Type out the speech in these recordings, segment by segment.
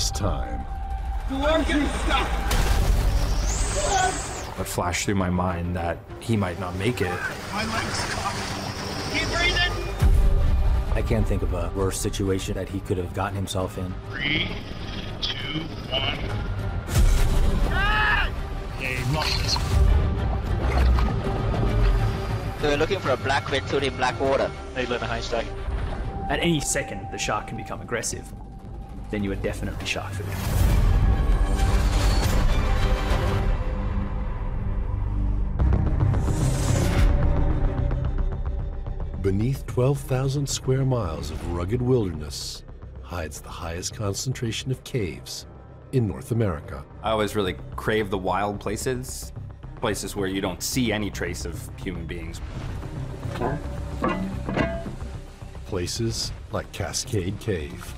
this time. It flashed through my mind that he might not make it. My leg's caught. Keep breathing. I can't think of a worse situation that he could have gotten himself in. 3, 2, 1. Ah! Hey, lost. We're looking for a blackfin tuna in black water. They live in Haystack. At any second, the shark can become aggressive. Then you are definitely shark food. Beneath 12,000 square miles of rugged wilderness hides the highest concentration of caves in North America. I always really crave the wild places, places where you don't see any trace of human beings. Places like Cascade Cave.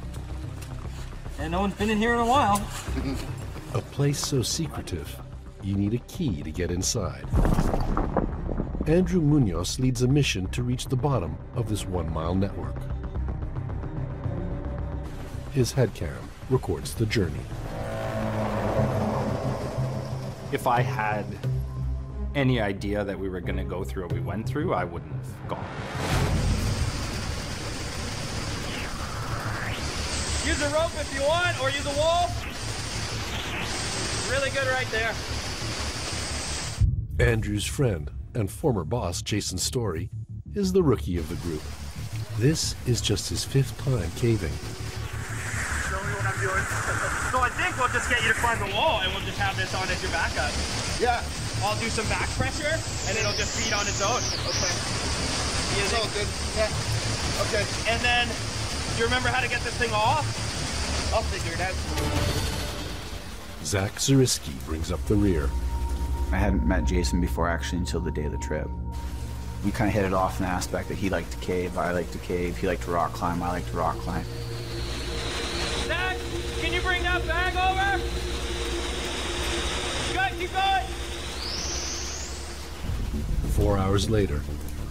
And no one's been in here in a while. A place so secretive, you need a key to get inside. Andrew Munoz leads a mission to reach the bottom of this 1 mile network. His headcam records the journey. If I had any idea that we were going to go through what we went through, I wouldn't have gone. Use a rope if you want, or use a wall. Really good right there. Andrew's friend and former boss, Jason Story, is the rookie of the group. This is just his 5th time caving. Show me what I'm doing. So I think we'll just get you to climb the wall and we'll just have this on as your backup. Yeah. I'll do some back pressure and it'll just feed on its own. Okay. It's all good. Yeah. Okay. And then, do you remember how to get this thing off? I'll figure it out. Zach Zariski brings up the rear. I hadn't met Jason before, actually, until the day of the trip. We kind of hit it off in the aspect that he liked to cave, I liked to cave, he liked to rock climb, I liked to rock climb. Zach, can you bring that bag over? Good, keep going! 4 hours later,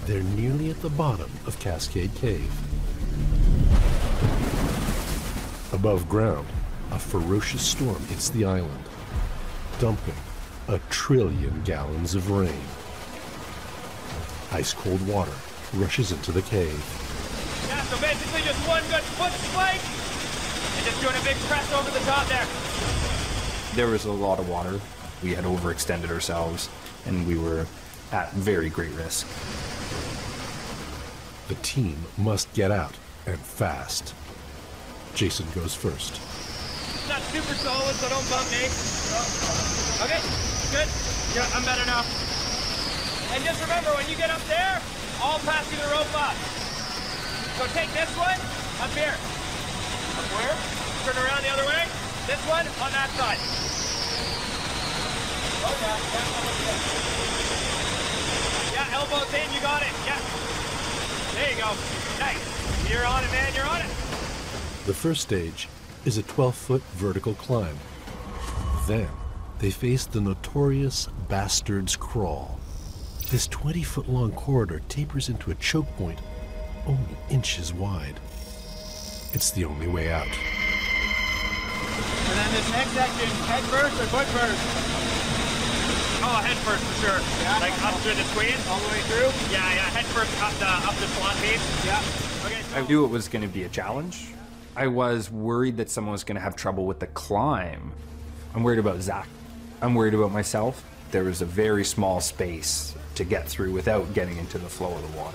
they're nearly at the bottom of Cascade Cave. Above ground, a ferocious storm hits the island, dumping a trillion gallons of rain. Ice-cold water rushes into the cave. Yeah, so basically just one good foot spike and just doing a big press over the top there. There was a lot of water. We had overextended ourselves and we were at very great risk. The team must get out, and fast. Jason goes first. It's not super solid, so don't bump me. Okay, good. Yeah, I'm better now. And just remember, when you get up there, I'll pass you the rope up. So take this one up here. Up where? Turn around the other way. This one on that side. Yeah, elbows in, you got it. Yeah. There you go. Nice. You're on it, man, you're on it. The first stage is a 12-foot vertical climb. Then, they face the notorious Bastard's Crawl. This 20-foot-long corridor tapers into a choke point only inches wide. It's the only way out. And then this next section, head first or foot first? Oh, head first for sure. Yeah. Like up through the squeeze? All the way through? Yeah, yeah, head first up the swan piece. Yeah. Okay, so I knew it was going to be a challenge. I was worried that someone was going to have trouble with the climb. I'm worried about Zach. I'm worried about myself. There was a very small space to get through without getting into the flow of the water.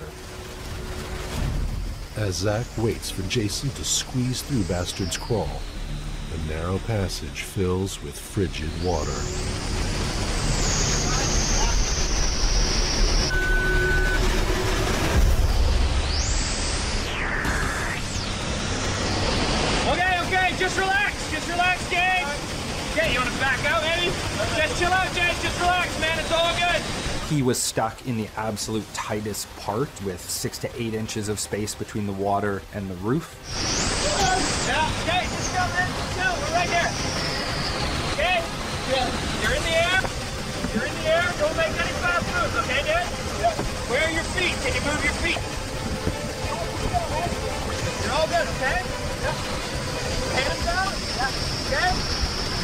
As Zach waits for Jason to squeeze through Bastard's Crawl, the narrow passage fills with frigid water. You want to back out, Eddie? Just chill out, Jay. Just relax, man. It's all good. He was stuck in the absolute tightest part with 6 to 8 inches of space between the water and the roof. Yeah, okay, just go, man. Just go. We're right there. Okay? Yeah. You're in the air. You're in the air. Don't make any fast moves, okay, dude? Yeah. Where are your feet? Can you move your feet? You're all good, okay? Yeah. Hands out. Yeah.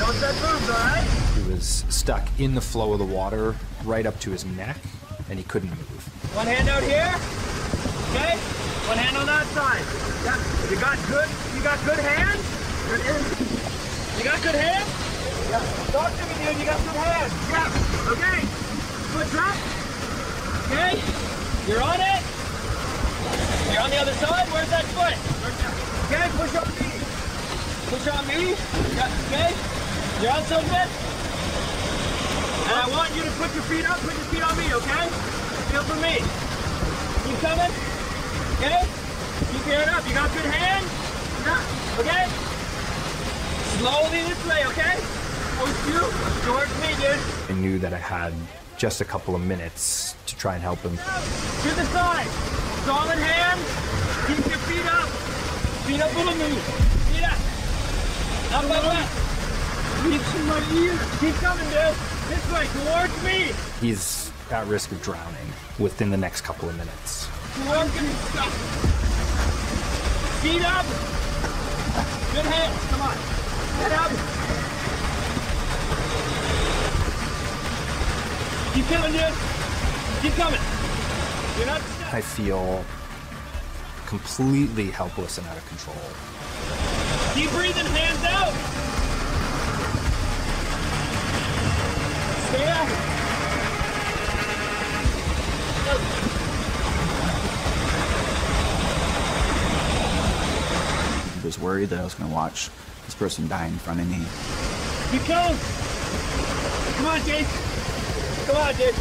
don't set boobs, all right? He was stuck in the flow of the water right up to his neck, and he couldn't move. One hand out here, okay? One hand on that side. Yeah. You got good hands? You got good hands? Yeah. Talk to me, dude, you got good hands. Yeah, okay. Foot's up, okay? You're on it. You're on the other side, where's that foot? Okay, push on me. Push on me, okay? You're on something? And I want you to put your feet up, put your feet on me, okay? Feel for me. Keep coming, okay? Keep your head up, you got good hands? Okay? Slowly this way, okay? Push you towards me, dude. I knew that I had just a couple of minutes to try and help him. To the side. Solid hands, keep your feet up. Feet up on the move. Feet up. Up, up, up. Reach in my ear. Keep coming, dude. This way, towards me. He's at risk of drowning within the next couple of minutes. Towards me. Stop. Feet up. Good hands. Come on. Head up. Keep coming, dude. Keep coming. You're not stuck. I feel completely helpless and out of control. Keep breathing, hands out. Stay up. I was worried that I was going to watch this person die in front of me. Keep going. Come on, Jake. Come on, Jake.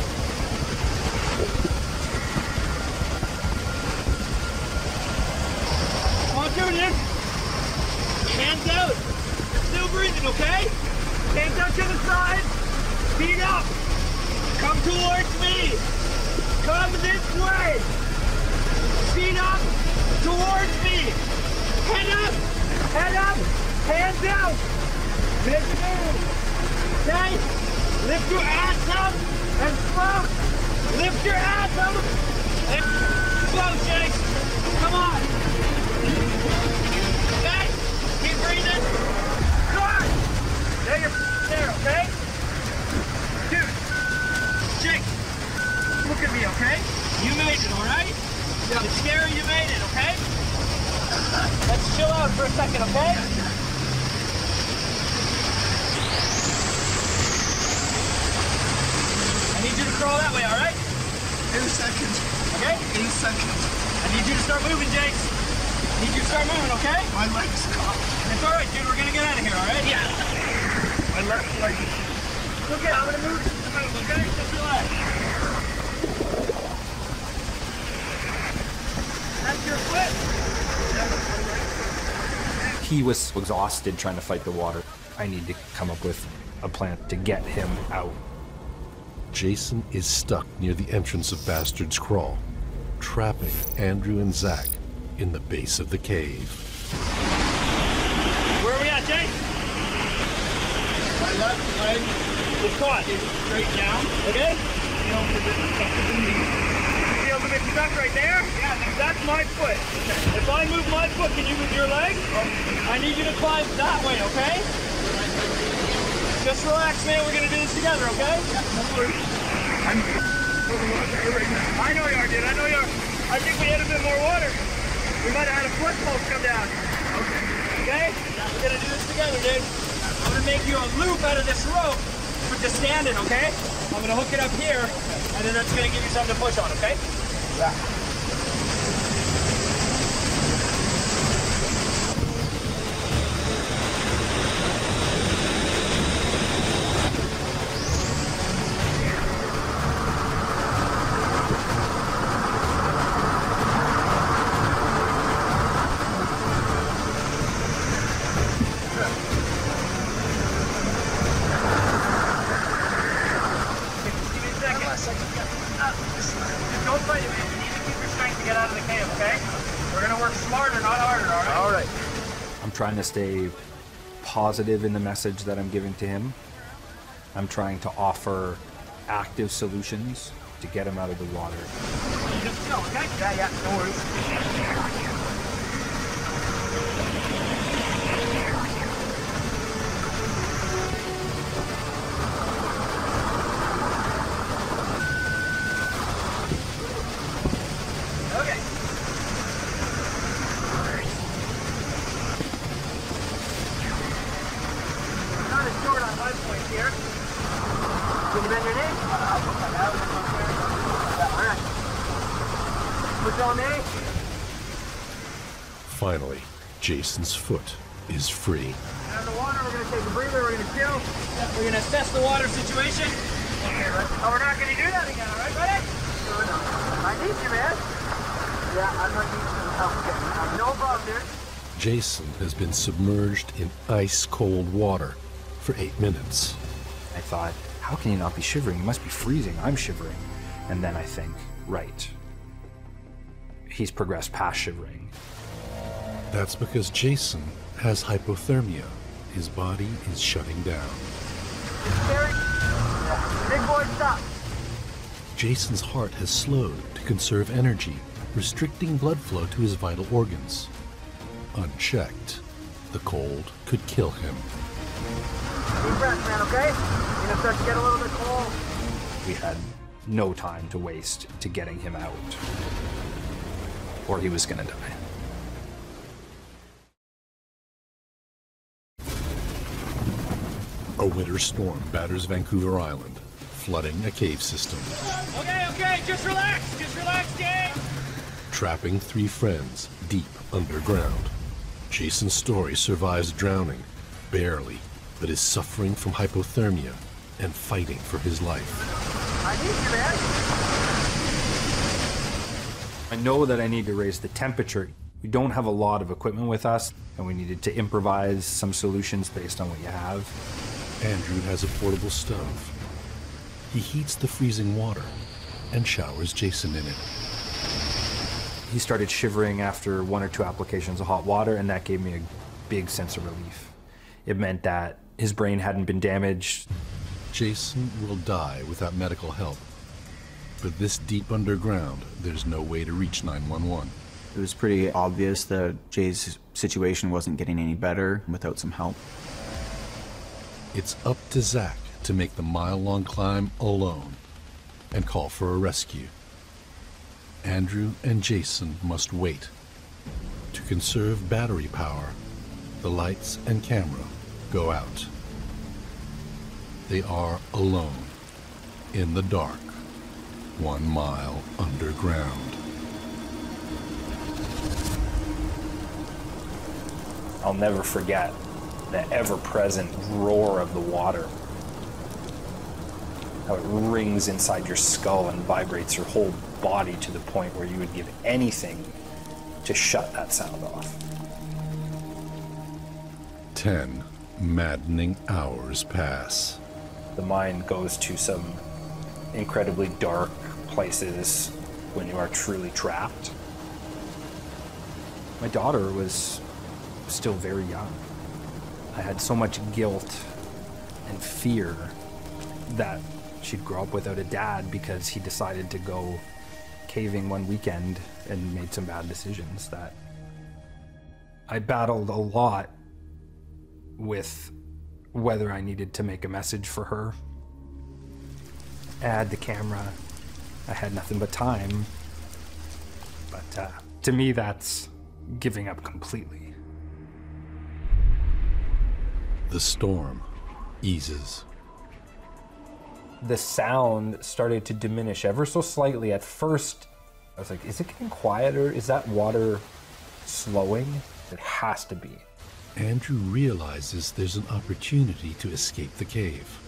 Hands out. Still breathing, okay? Hands out to the side. Feet up. Come towards me. Come this way. Feet up. Towards me. Head up. Head up. Hands out. Big move. Okay? Lift your ass up and float. Lift your ass up and float, Jake. Come on. Breathing. Come on! Now you're there, okay? Dude, Jake, look at me, okay? You made it, alright? Yeah. It's scary you made it, okay? Let's chill out for a second, okay? I need you to crawl that way, alright? 8 seconds. Okay? 8 seconds. I need you to start moving, Jake. I need you to start moving, okay? My legs caught. It's all right, dude. We're gonna get out of here, all right? Yeah. My left leg. Okay, I'm gonna move. Okay, just relax. That's your foot. He was exhausted trying to fight the water. I need to come up with a plan to get him out. Jason is stuck near the entrance of Bastard's Crawl, trapping Andrew and Zach in the base of the cave. Jake. My left leg is caught. Straight down. Okay? Feel the bit stuck right there? Yeah, that's my foot. If I move my foot, can you move your leg? I need you to climb that way, okay? Just relax, man. We're going to do this together, okay? I'm over water right now. I know you are, dude. I know you are. I think we had a bit more water. We might have had a foot pulse come down. Okay? We're gonna do this together, dude. I'm gonna make you a loop out of this rope with the standing, okay? I'm gonna hook it up here, and then that's gonna give you something to push on, okay? Yeah. Trying to stay positive in the message that I'm giving to him. I'm trying to offer active solutions to get him out of the water. Finally, Jason's foot is free. Out of the water, we're going to take a breather, we're going to chill, we're going to assess the water situation. Oh, we're not going to do that again, all right, buddy? I need you, man. Yeah, I'm going to need some help. No problem, dude. Jason has been submerged in ice-cold water for 8 minutes. I thought, how can you not be shivering? You must be freezing. I'm shivering. And then I think, right. He's progressed past shivering. That's because Jason has hypothermia. His body is shutting down. Big boy, stop. Jason's heart has slowed to conserve energy, restricting blood flow to his vital organs. Unchecked, the cold could kill him. Deep breath, man, okay? You're gonna start to get a little bit cold. We had no time to waste to getting him out, or he was gonna die. A winter storm batters Vancouver Island, flooding a cave system. Okay, okay, just relax, gang! Trapping 3 friends deep underground. Jason's Story survives drowning, barely, but is suffering from hypothermia and fighting for his life. I need you, man! I know that I need to raise the temperature. We don't have a lot of equipment with us, and we needed to improvise some solutions based on what you have. Andrew has a portable stove. He heats the freezing water and showers Jason in it. He started shivering after 1 or 2 applications of hot water, and that gave me a big sense of relief. It meant that his brain hadn't been damaged. Jason will die without medical help. But this deep underground, there's no way to reach 911. It was pretty obvious that Jay's situation wasn't getting any better without some help. It's up to Zach to make the mile-long climb alone and call for a rescue. Andrew and Jason must wait. To conserve battery power, the lights and camera go out. They are alone, in the dark, 1 mile underground. I'll never forget the ever-present roar of the water, how it rings inside your skull and vibrates your whole body to the point where you would give anything to shut that sound off. 10 maddening hours pass. The mind goes to some incredibly dark places when you are truly trapped. My daughter was still very young. I had so much guilt and fear that she'd grow up without a dad because he decided to go caving one weekend and made some bad decisions, that I battled a lot with whether I needed to make a message for her. I had the camera. I had nothing but time. But to me, that's giving up completely. The storm eases. The sound started to diminish ever so slightly. At first, I was like, is it getting quieter? Is that water slowing? It has to be. Andrew realizes there's an opportunity to escape the cave.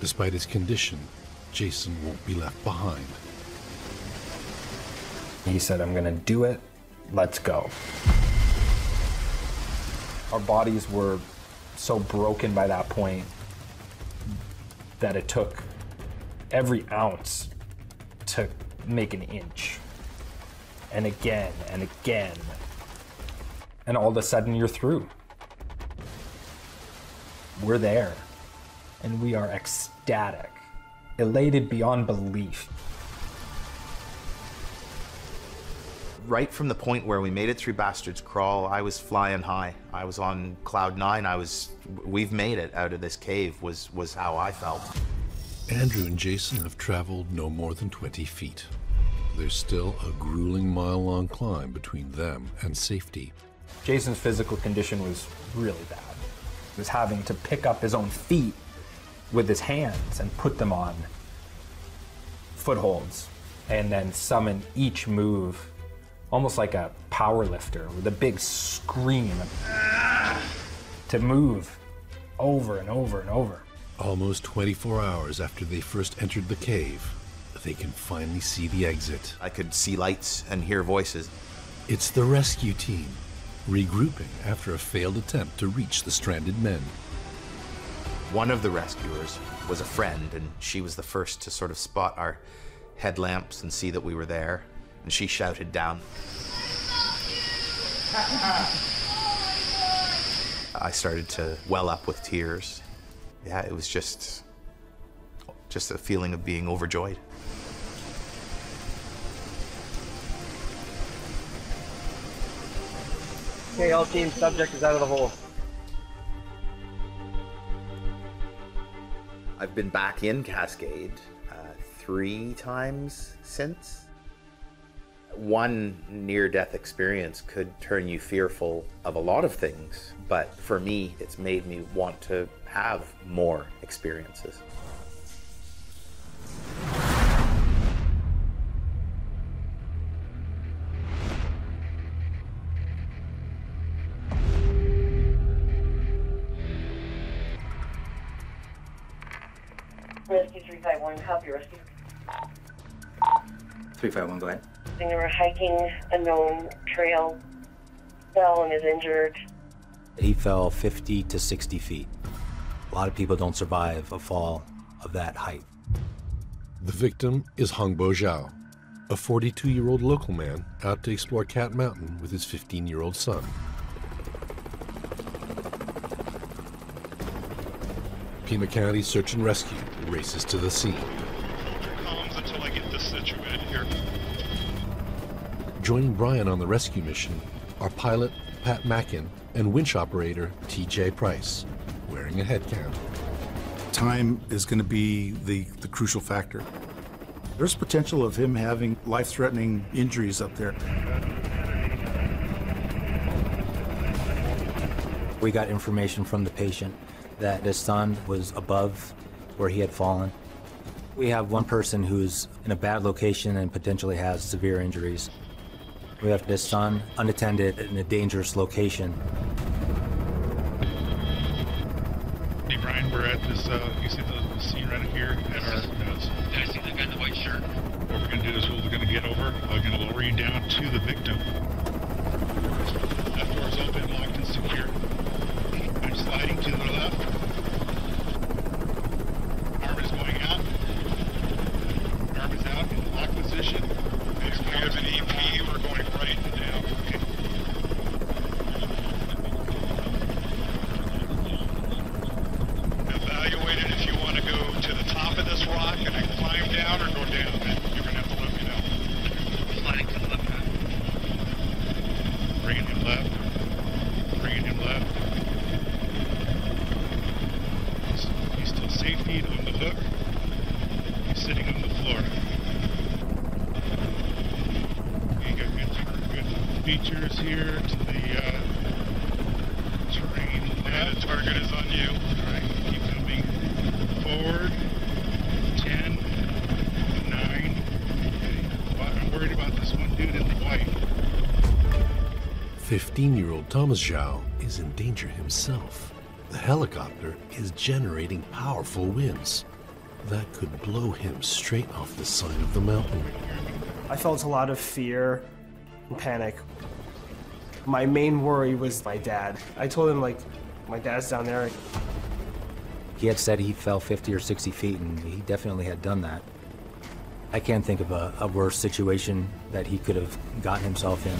Despite his condition, Jason won't be left behind. He said, I'm gonna do it. Let's go. Our bodies were so broken by that point that it took every ounce to make an inch. And again, and again. And all of a sudden you're through. We're there. And we are ecstatic, elated beyond belief. Right from the point where we made it through Bastard's Crawl, I was flying high. I was on cloud 9. We've made it out of this cave, was how I felt. Andrew and Jason have traveled no more than 20 feet. There's still a grueling mile-long climb between them and safety. Jason's physical condition was really bad. He was having to pick up his own feet with his hands and put them on footholds, and then summon each move almost like a power lifter with a big scream to move over and over and over. Almost 24 hours after they first entered the cave, they can finally see the exit. I could see lights and hear voices. It's the rescue team, regrouping after a failed attempt to reach the stranded men. One of the rescuers was a friend, and she was the first to sort of spot our headlamps and see that we were there. And she shouted down, I started to well up with tears. Yeah, it was just a feeling of being overjoyed. Okay, all team, subject is out of the hole. I've been back in Cascade 3 times since. One near-death experience could turn you fearful of a lot of things, but for me, it's made me want to have more experiences. Rescue 351, copy rescue. 351, go ahead. They were hiking a known trail, fell and is injured. He fell 50 to 60 feet. A lot of people don't survive a fall of that height. The victim is Hongbo Zhao, a 42-year-old local man out to explore Cat Mountain with his 15-year-old son. Pima County Search and Rescue races to the scene. Columns until I get this situated here. Joining Brian on the rescue mission are pilot Pat Mackin and winch operator T.J. Price, wearing a head cam. Time is going to be the crucial factor. There's potential of him having life-threatening injuries up there. We got information from the patient that his son was above where he had fallen. We have one person who's in a bad location and potentially has severe injuries. We have his son unattended in a dangerous location. Hey Brian, we're at this, you see the scene right here at our windows. I see that guy in the white shirt. What we're gonna do is we're gonna get over, we're gonna lower you down to the victim. That door's open, locked and secure. I'm sliding to the left. Arm is going out. Arm is out in lock position. Next we have an EP, we're going right now. Okay. Evaluate it if you want to go to the top of this rock and then climb down or go down. You're going to have to let me know. Sliding to the left now. Bringing him left. Bringing him left. He's still safety on the hook. He's sitting on the floor. You got good features here to the terrain. Yeah, the target is on you. All right, keep moving forward. 10, 9. Okay. Well, I'm worried about this one dude in white. 15-year-old Thomas Zhao is in danger himself. The helicopter is generating powerful winds that could blow him straight off the side of the mountain. I felt a lot of fear and panic. My main worry was my dad. I told him, like, my dad's down there. He had said he fell 50 or 60 feet, and he definitely had done that. I can't think of a worse situation that he could have gotten himself in.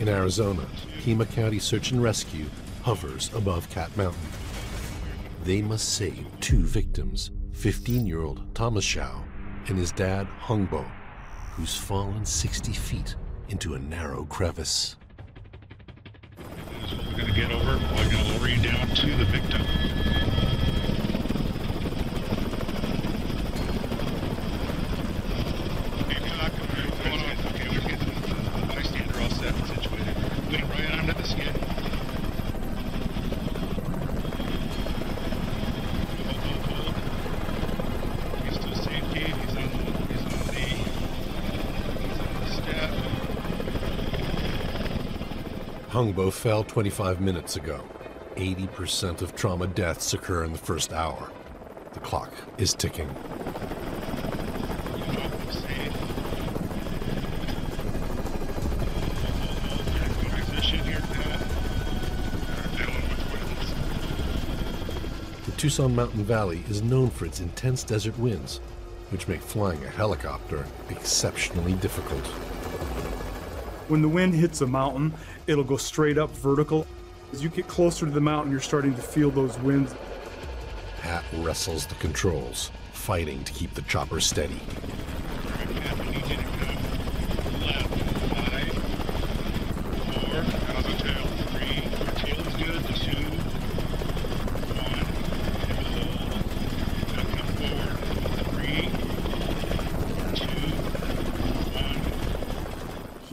In Arizona, Pima County Search and Rescue hovers above Cat Mountain. They must save 2 victims, 15-year-old Thomas Zhao and his dad, Hongbo, who's fallen 60 feet into a narrow crevice. We're going to get over, we're going to lower you down to the victim. Going on. Okay, we're getting the bystander all set and situated. Wait, Ryan, I'm not this yet. Hongbo fell 25 minutes ago. 80% of trauma deaths occur in the first hour. The clock is ticking. The Tucson Mountain Valley is known for its intense desert winds, which make flying a helicopter exceptionally difficult. When the wind hits a mountain, it'll go straight up vertical. As you get closer to the mountain, you're starting to feel those winds. Pat wrestles the controls, fighting to keep the chopper steady.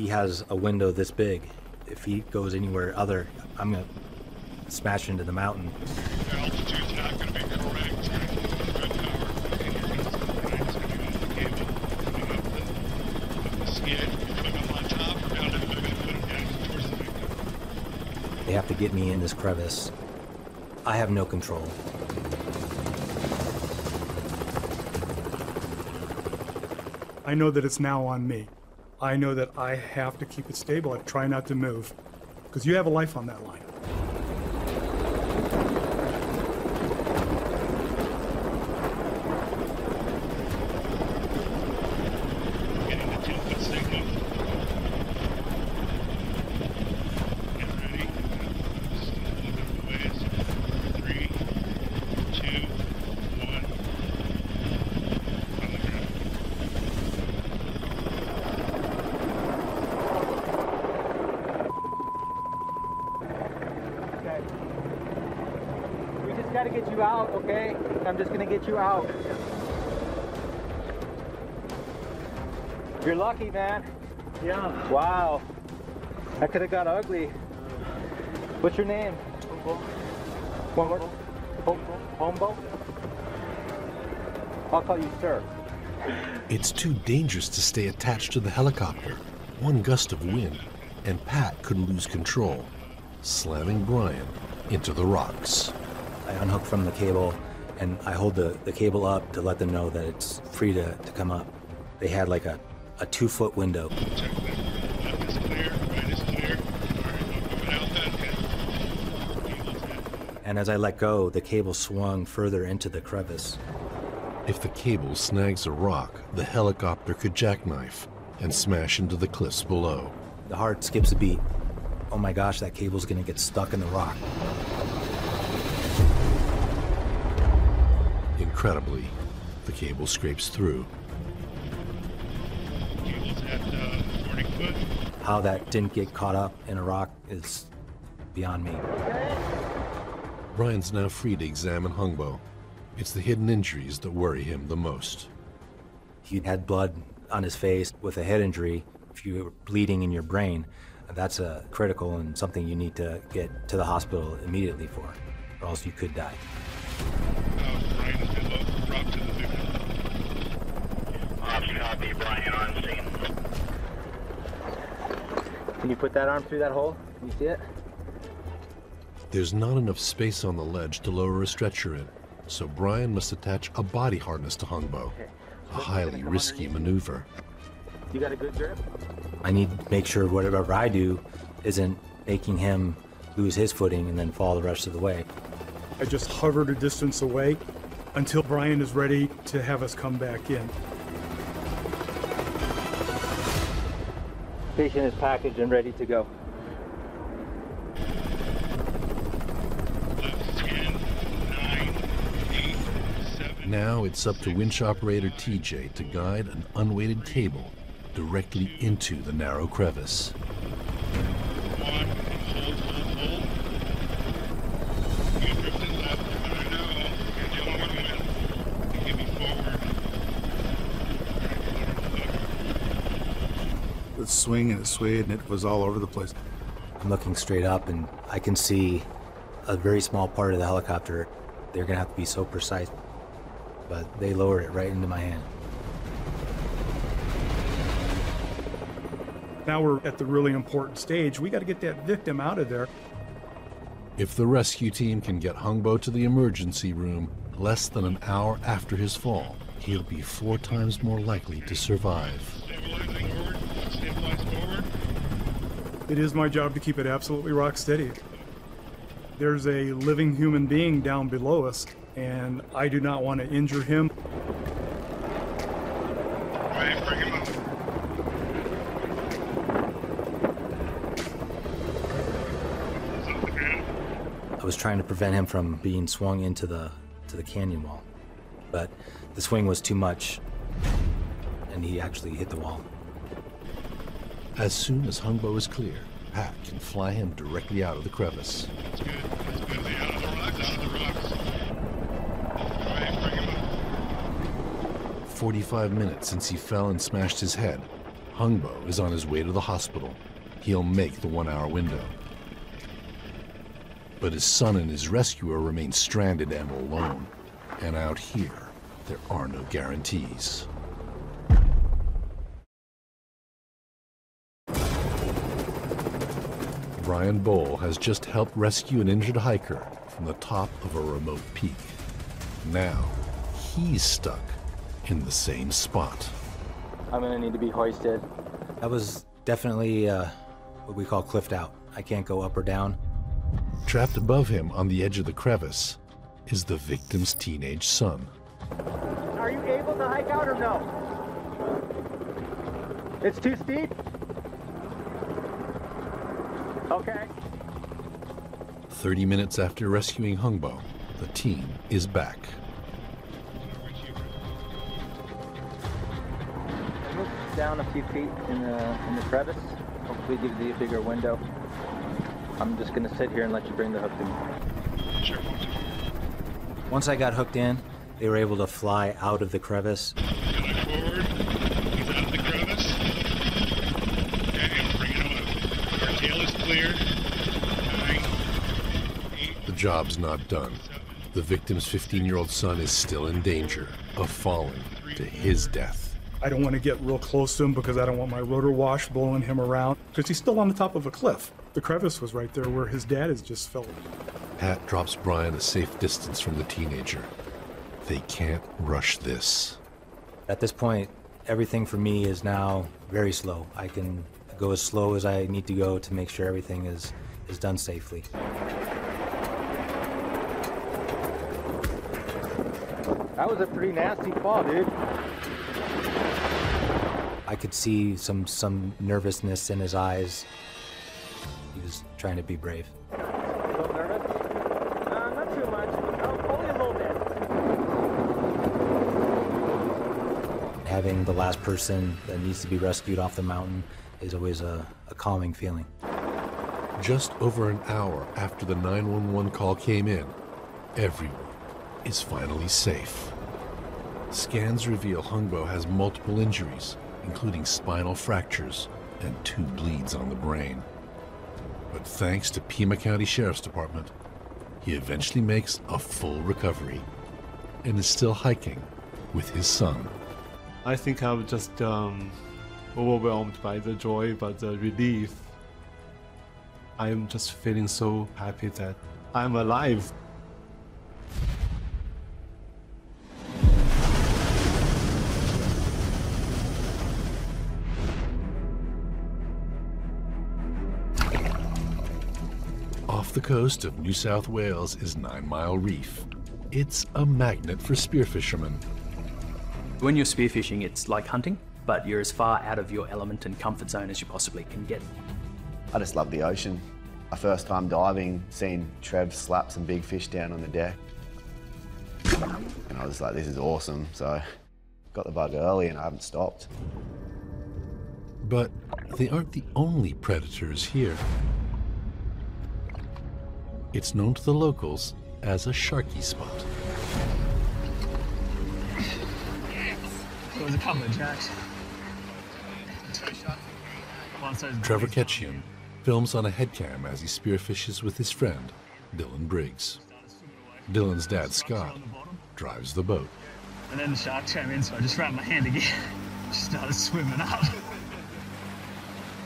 Has a window this big. If he goes anywhere other, I'm going to smash into the mountain. The altitude's not going to be correct. It's going to be. They have to get me in this crevice. I have no control. I know that it's now on me. I know that I have to keep it stable. I try not to move, because you have a life on that line. Getting the 10-foot signal. Get ready. Just a little bit of ways. 3, 2, 1. On the ground. I gotta get you out, okay? I'm just gonna get you out. You're lucky, man. Yeah. Wow. That could have got ugly. What's your name? Hongbo. One more. Hongbo? I'll call you sir. It's too dangerous to stay attached to the helicopter. One gust of wind, and Pat could lose control, slamming Brian into the rocks. I unhook from the cable, and I hold the cable up to let them know that it's free to come up. They had like a 2-foot window. Check that. Left is clear, right is clear. All right, I'm coming out that head. And as I let go, the cable swung further into the crevice. If the cable snags a rock, the helicopter could jackknife and smash into the cliffs below. The heart skips a beat. Oh my gosh, that cable's gonna get stuck in the rock. Incredibly, the cable scrapes through. Cable's at 40 foot. How that didn't get caught up in a rock is beyond me. Brian's now free to examine Hongbo. It's the hidden injuries that worry him the most. He had blood on his face with a head injury. If you were bleeding in your brain, that's critical and something you need to get to the hospital immediately for, or else you could die. Brian on scene. Can you put that arm through that hole? Can you see it? There's not enough space on the ledge to lower a stretcher in, so Brian must attach a body harness to Hongbo, okay. A highly risky maneuver. You got a good grip? I need to make sure whatever I do isn't making him lose his footing and then fall the rest of the way. I just hovered a distance away until Brian is ready to have us come back in. Patient is packaged and ready to go. Left 10, 9, 8, 7, now it's up to winch operator T.J. to guide an unweighted cable directly into the narrow crevice. 1, hold. You drift it left, I know, and you'll work it in. Give me forward. It swung and it swayed and it was all over the place. I'm looking straight up and I can see a very small part of the helicopter. They're gonna have to be so precise, but they lowered it right into my hand. Now we're at the really important stage. We got to get that victim out of there. If the rescue team can get Hongbo to the emergency room less than an hour after his fall, he'll be 4 times more likely to survive. Stabilizing forward. Stabilize forward. It is my job to keep it absolutely rock steady. There's a living human being down below us, and I do not want to injure him. Right, bring him up. I was trying to prevent him from being swung into the canyon wall, but the swing was too much, and he actually hit the wall. As soon as Hongbo is clear, Pat can fly him directly out of the crevice. That's good. That's good. They're out of the rocks, out of the rocks. Go ahead, bring him up. 45 minutes since he fell and smashed his head, Hongbo is on his way to the hospital. He'll make the 1-hour window. But his son and his rescuer remain stranded and alone. And out here, there are no guarantees. Brian Bohl has just helped rescue an injured hiker from the top of a remote peak. Now, he's stuck in the same spot. I'm gonna need to be hoisted. That was definitely what we call cliffed out. I can't go up or down. Trapped above him on the edge of the crevice is the victim's teenage son. Are you able to hike out or no? It's too steep? Okay. 30 minutes after rescuing Hongbo, the team is back. Look down a few feet in the crevice. Hopefully give you a bigger window. I'm just gonna sit here and let you bring the hook in. Sure. Once I got hooked in, they were able to fly out of the crevice. Forward. He's out of the crevice. And bring him up. Our tail is clear. 9, 8. The job's not done. The victim's 15-year-old son is still in danger of falling to his death. I don't want to get real close to him because I don't want my rotor wash blowing him around because he's still on the top of a cliff. The crevice was right there where his dad has just fell. Pat drops Brian a safe distance from the teenager. They can't rush this. At this point, everything for me is now very slow. I can go as slow as I need to go to make sure everything is done safely. That was a pretty nasty fall, dude. I could see some nervousness in his eyes. He was trying to be brave. A little nervous? Not too much. Only a little bit. Having the last person that needs to be rescued off the mountain is always a calming feeling. Just over an hour after the 911 call came in, everyone is finally safe. Scans reveal Hongbo has multiple injuries, including spinal fractures and 2 bleeds on the brain. But thanks to Pima County Sheriff's Department, he eventually makes a full recovery and is still hiking with his son. I think I was just overwhelmed by the joy, by the relief. I am just feeling so happy that I'm alive. The coast of New South Wales is 9 Mile Reef. It's a magnet for spearfishermen. When you're spearfishing, it's like hunting, but you're as far out of your element and comfort zone as you possibly can get. I just love the ocean. My first time diving, seeing Trev slap some big fish down on the deck. And I was like, this is awesome. So I got the bug early and I haven't stopped. But they aren't the only predators here. It's known to the locals as a sharky spot. Yes. There was a couple of jacks. Trevor Ketchian films on a headcam as he spearfishes with his friend, Dylan Briggs. Dylan's dad, Scott, drives the boat. And then the shark came in, so I just ran my hand again. She started swimming up.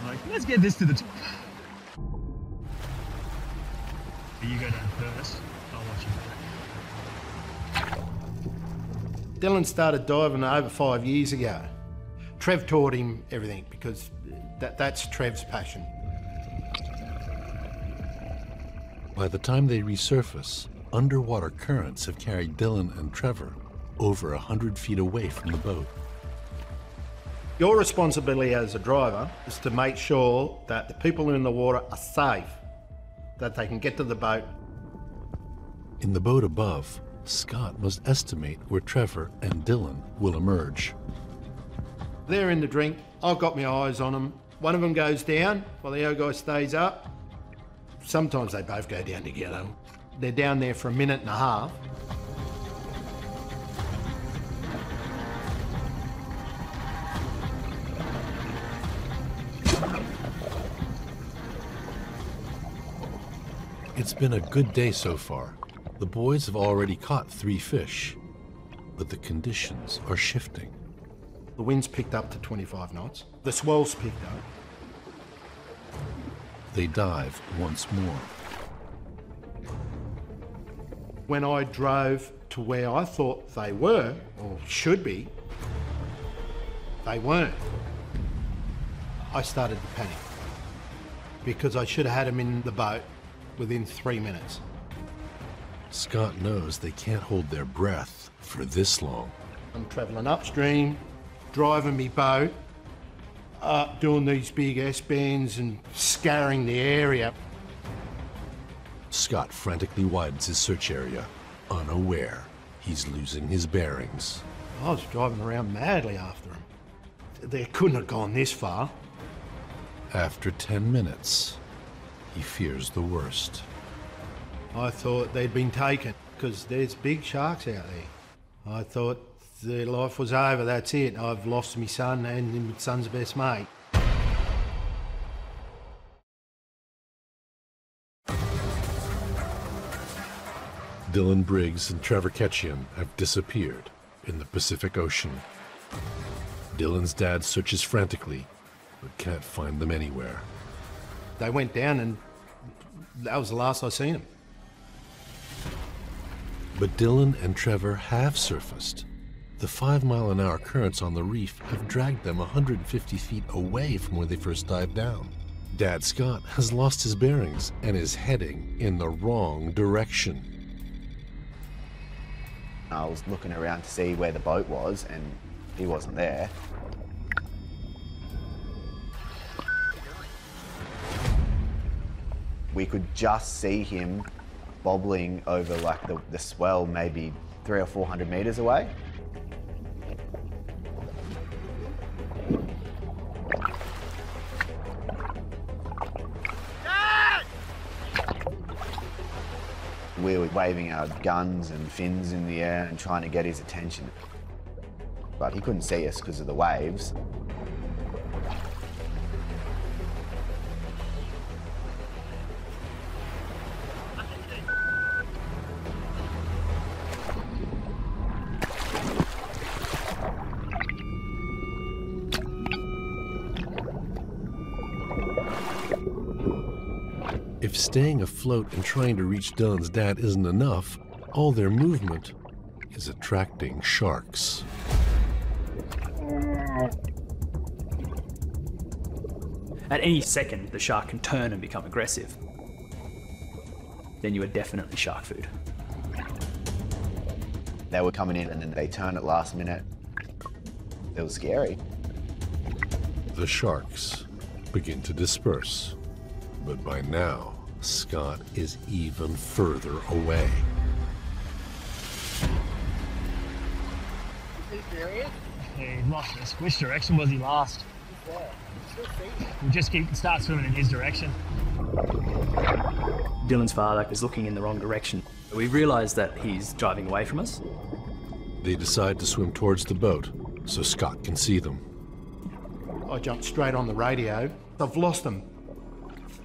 I'm like, let's get this to the top. You go down first, I'll watch you back. Dylan started diving over 5 years ago. Trev taught him everything because that's Trev's passion. By the time they resurface, underwater currents have carried Dylan and Trevor over 100 feet away from the boat. Your responsibility as a driver is to make sure that the people in the water are safe, that they can get to the boat. In the boat above, Scott must estimate where Trevor and Dylan will emerge. They're in the drink, I've got my eyes on them. One of them goes down while the other guy stays up. Sometimes they both go down together. They're down there for a minute and a half. It's been a good day so far. The boys have already caught 3 fish, but the conditions are shifting. The wind's picked up to 25 knots. The swell's picked up. They dive once more. When I drove to where I thought they were, or should be, they weren't. I started to panic because I should have had them in the boat within 3 minutes. Scott knows they can't hold their breath for this long. I'm traveling upstream, driving me boat, up doing these big S-bends and scouring the area. Scott frantically widens his search area, unaware he's losing his bearings. I was driving around madly after him. They couldn't have gone this far. After 10 minutes, he fears the worst. I thought they'd been taken, because there's big sharks out there. I thought their life was over, that's it. I've lost my son and my son's best mate. Dylan Briggs and Trevor Ketchian have disappeared in the Pacific Ocean. Dylan's dad searches frantically, but can't find them anywhere. They went down and that was the last I seen him. But Dylan and Trevor have surfaced. The 5-mile-an-hour currents on the reef have dragged them 150 feet away from where they first dived down. Dad Scott has lost his bearings and is heading in the wrong direction. I was looking around to see where the boat was, and he wasn't there. We could just see him bobbling over like the swell, maybe 300 or 400 meters away. Dad! We were waving our guns and fins in the air and trying to get his attention. But he couldn't see us because of the waves. Staying afloat and trying to reach Dylan's dad isn't enough. All their movement is attracting sharks. At any second, the shark can turn and become aggressive. Then you are definitely shark food. They were coming in and then they turned at last minute. It was scary. The sharks begin to disperse, but by now, Scott is even further away. Is he serious? Yeah, he lost us. Which direction was he last? We'll just start swimming in his direction. Dylan's father is looking in the wrong direction. We realise that he's driving away from us. They decide to swim towards the boat so Scott can see them. I jumped straight on the radio. I've lost them.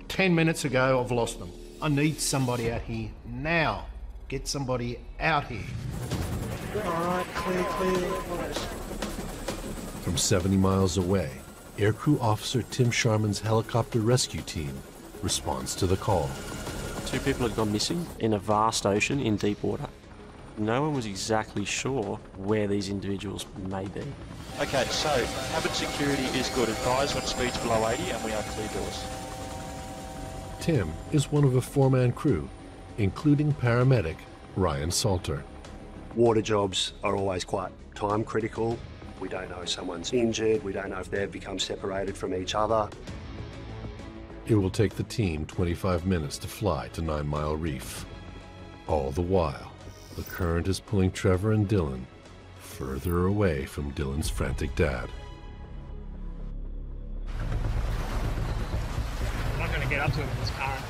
10 minutes ago, I've lost them. I need somebody out here now. Get somebody out here. All right, clear. From 70 miles away, Aircrew Officer Tim Sharman's helicopter rescue team responds to the call. Two people had gone missing in a vast ocean in deep water. No one was exactly sure where these individuals may be. Okay, so cabin security is good. Advise when speeds below 80 and we are clear doors. Tim is one of a four-man crew, including paramedic Ryan Salter. Water jobs are always quite time critical. We don't know if someone's injured. We don't know if they've become separated from each other. It will take the team 25 minutes to fly to 9 Mile Reef. All the while, the current is pulling Trevor and Dylan further away from Dylan's frantic dad. I'm not going to get up to him in this current.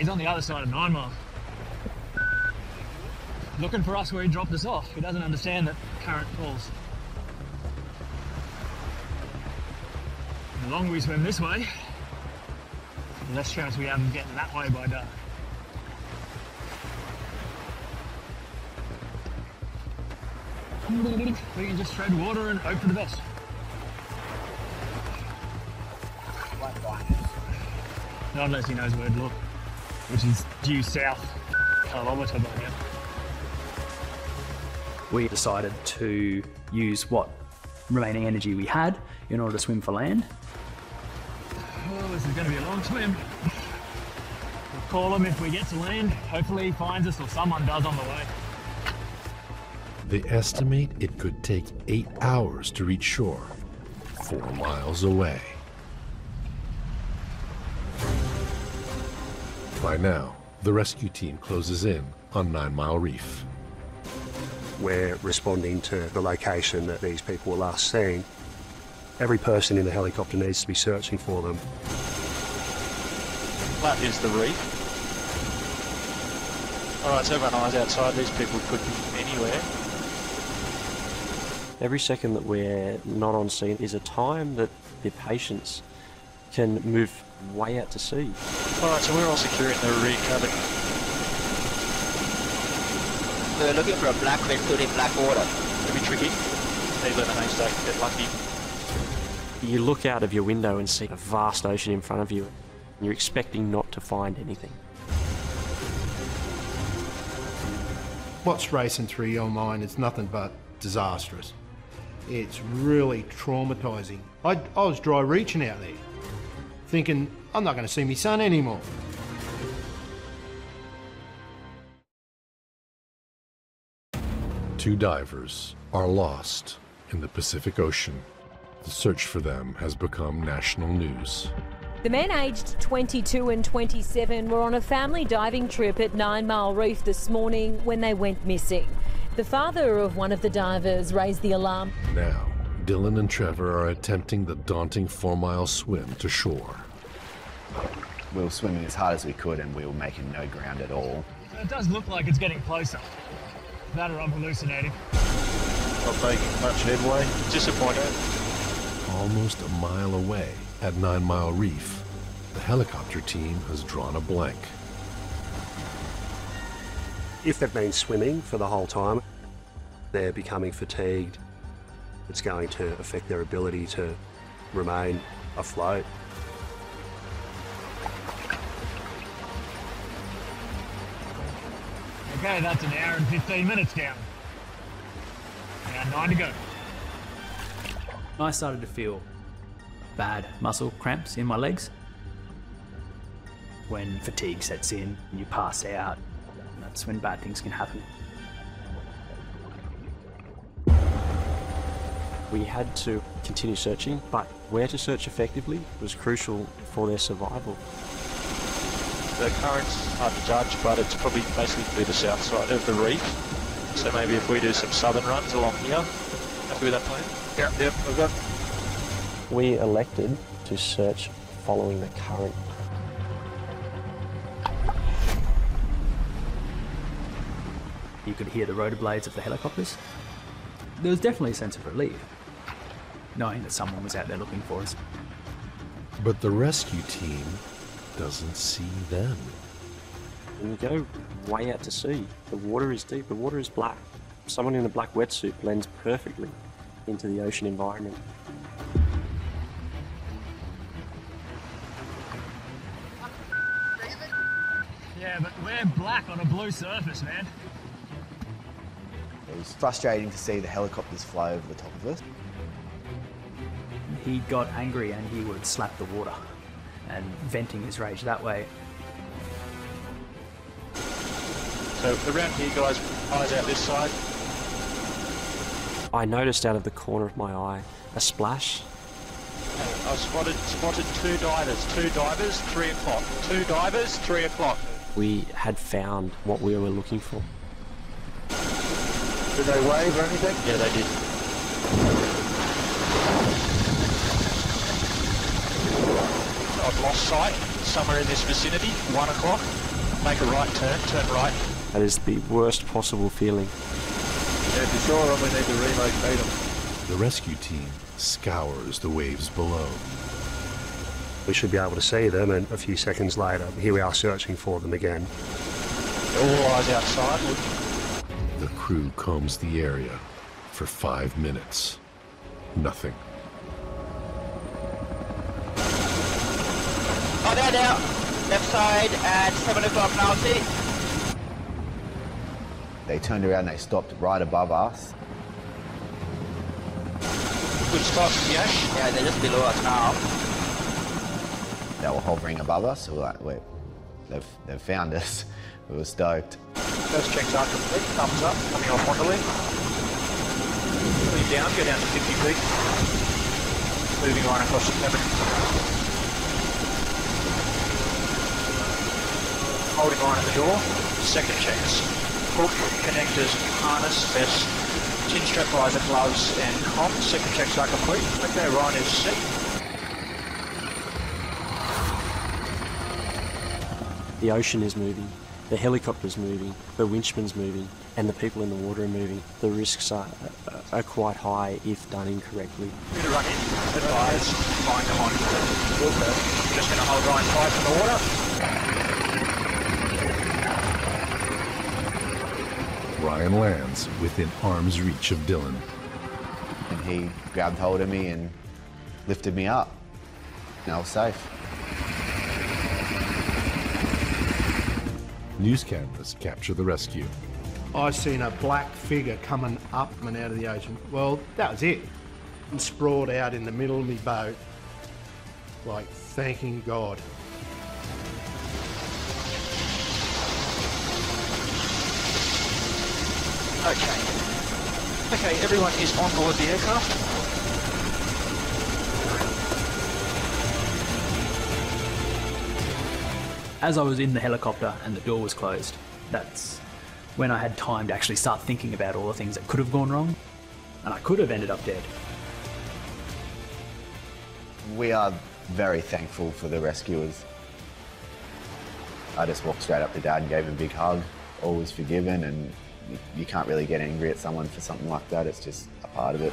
He's on the other side of 9 Mile. Looking for us where he dropped us off. He doesn't understand that current pulls. The longer we swim this way, the less chance we have of getting that way by dark. We can just tread water and hope for the best. Not unless he knows where to look, which is due south kilometre by now. We decided to use what remaining energy we had in order to swim for land. Oh, this is going to be a long swim. We'll call him if we get to land. Hopefully he finds us or someone does on the way. They estimate it could take 8 hours to reach shore, 4 miles away. By now, the rescue team closes in on 9 Mile Reef. We're responding to the location that these people were last seen. Every person in the helicopter needs to be searching for them. That is the reef. All right, so everyone eyes outside. These people could be from anywhere. Every second that we're not on scene is a time that the patients can move way out to sea. All right, so we're all secure in the rear cabin. We're looking for a black vessel in black water. It'll be tricky. Needle in a haystack, get lucky. You look out of your window and see a vast ocean in front of you, and you're expecting not to find anything. What's racing through your mind is nothing but disastrous. It's really traumatising. I was dry reaching out there, thinking I'm not going to see my son anymore. Two divers are lost in the Pacific Ocean. The search for them has become national news. The men aged 22 and 27 were on a family diving trip at 9 Mile Reef this morning when they went missing. The father of one of the divers raised the alarm. Now, Dylan and Trevor are attempting the daunting 4 mile swim to shore. We were swimming as hard as we could and we were making no ground at all. It does look like it's getting closer. That or I'm hallucinating. Not making much headway. Disappointed. Almost a mile away at 9 Mile Reef, the helicopter team has drawn a blank. If they've been swimming for the whole time, they're becoming fatigued. It's going to affect their ability to remain afloat. Okay, that's an hour and 15 minutes down. Now 9 to go. I started to feel bad muscle cramps in my legs. When fatigue sets in and you pass out, that's when bad things can happen. We had to continue searching, but where to search effectively was crucial for their survival. The current's hard to judge, but it's probably basically through the south side of the reef. So maybe if we do some southern runs along here. Happy with that plan? Yeah, yep, we've got. We elected to search following the current. You could hear the rotor blades of the helicopters. There was definitely a sense of relief, knowing that someone was out there looking for us. But the rescue team doesn't see them. When you go way out to sea, the water is deep, the water is black. someone in a black wetsuit blends perfectly into the ocean environment. Yeah, but we're black on a blue surface, man. It was frustrating to see the helicopters fly over the top of us. He got angry and he would slap the water and venting his rage that way. So around here, guys, eyes out this side. I noticed out of the corner of my eye a splash. I spotted two divers, 3 o'clock. Two divers, 3 o'clock. We had found what we were looking for. Did they wave or anything? Yeah, they did. I've lost sight, somewhere in this vicinity, 1 o'clock. Make a right turn, turn right. That is the worst possible feeling. Yeah, if you saw them, we need to relocate them. The rescue team scours the waves below. We should be able to see them, and a few seconds later, here we are searching for them again. All eyes outside, look. The crew combs the area for 5 minutes. Nothing. Oh, there, there. Left side at 7 o'clock now. They turned around and they stopped right above us. Good spot, yes? Yeah, they're just below us now. They were hovering above us, so we're like, wait, they've found us. We were stoked. First checks are complete, thumbs up, coming off properly. Move down, go down to 50 feet. Moving on across the cabin. Holding on at the door, second checks. Hook, connectors, harness, vest, chin strap, visor, gloves and comp. Second checks are complete. Okay, Ryan is set. The ocean is moving. The helicopter's moving, the winchman's moving, and the people in the water are moving. The risks are quite high if done incorrectly. We're going to run in, advise, find them on. We're just going to hold Ryan tight for the water. Ryan lands within arm's reach of Dylan. And he grabbed hold of me and lifted me up. And I was safe. News cameras capture the rescue. I seen a black figure coming up and out of the ocean. Well, that was it. I'm sprawled out in the middle of my boat, like thanking God. Okay. Okay, everyone is on board the aircraft. As I was in the helicopter and the door was closed, that's when I had time to actually start thinking about all the things that could have gone wrong, and I could have ended up dead. We are very thankful for the rescuers. I just walked straight up to Dad and gave him a big hug. All was forgiven, and you can't really get angry at someone for something like that. It's just a part of it.